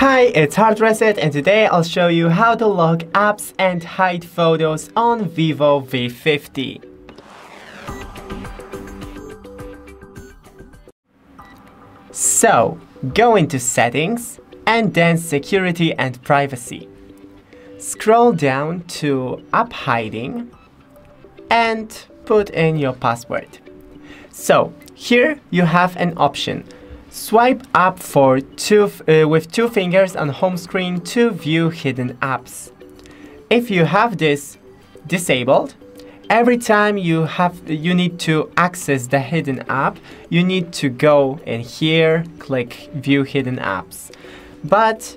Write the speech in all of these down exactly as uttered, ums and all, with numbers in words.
Hi, it's HardReset and today I'll show you how to lock apps and hide photos on Vivo V fifty. So, go into Settings and then Security and Privacy. Scroll down to App Hiding and put in your password. So, here you have an option. Swipe up for two, uh, with two fingers on home screen to view hidden apps. If you have this disabled, every time you have you need to access the hidden app, you need to go in here, click View Hidden Apps. But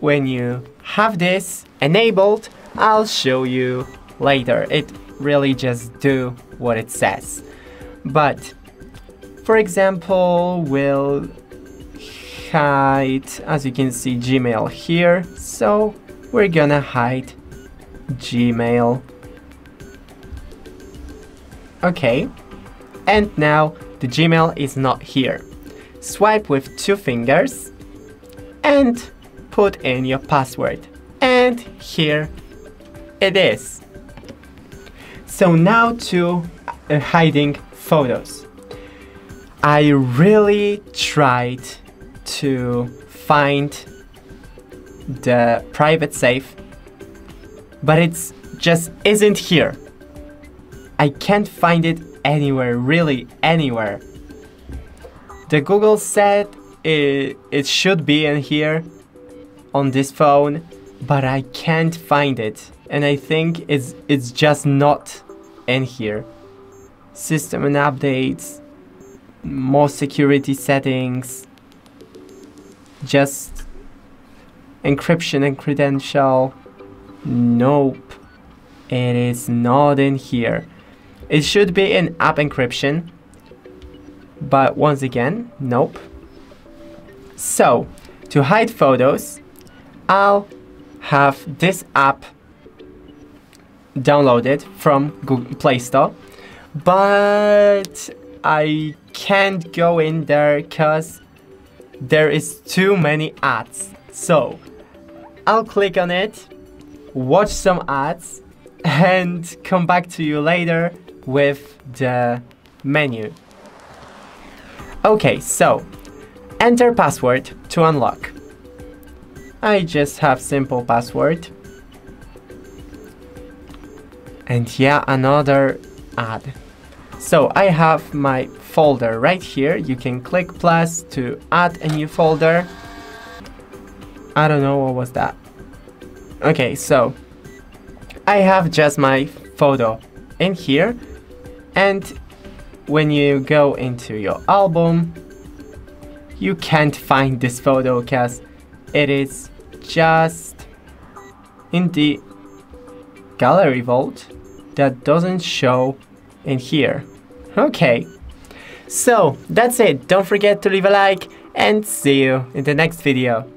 when you have this enabled, I'll show you later. It really just do what it says. But for example, we'll hide, as you can see, Gmail here. So we're gonna hide Gmail. Okay, and now the Gmail is not here. Swipe with two fingers and put in your password. And here it is. So now to uh, hiding photos. I really tried to find the private safe, but it's just isn't here. I can't find it anywhere, really anywhere. The Google said it, it should be in here on this phone, but I can't find it. And I think it's, it's just not in here. System and updates. More security settings, just encryption and credential. Nope, it is not in here. It should be in app encryption, but once again, nope. So, to hide photos, I'll have this app downloaded from Google Play Store, but I can't go in there because there is too many ads. So I'll click on it, watch some ads, and come back to you later with the menu. Okay, so enter password to unlock. I just have simple password. And yeah, another ad. So I have my folder right here. You can click plus to add a new folder. I don't know what was that. Okay, so I have just my photo in here. And when you go into your album, you can't find this photo because it is just in the Gallery Vault that doesn't show in here. Okay, so that's it. Don't forget to leave a like and see you in the next video.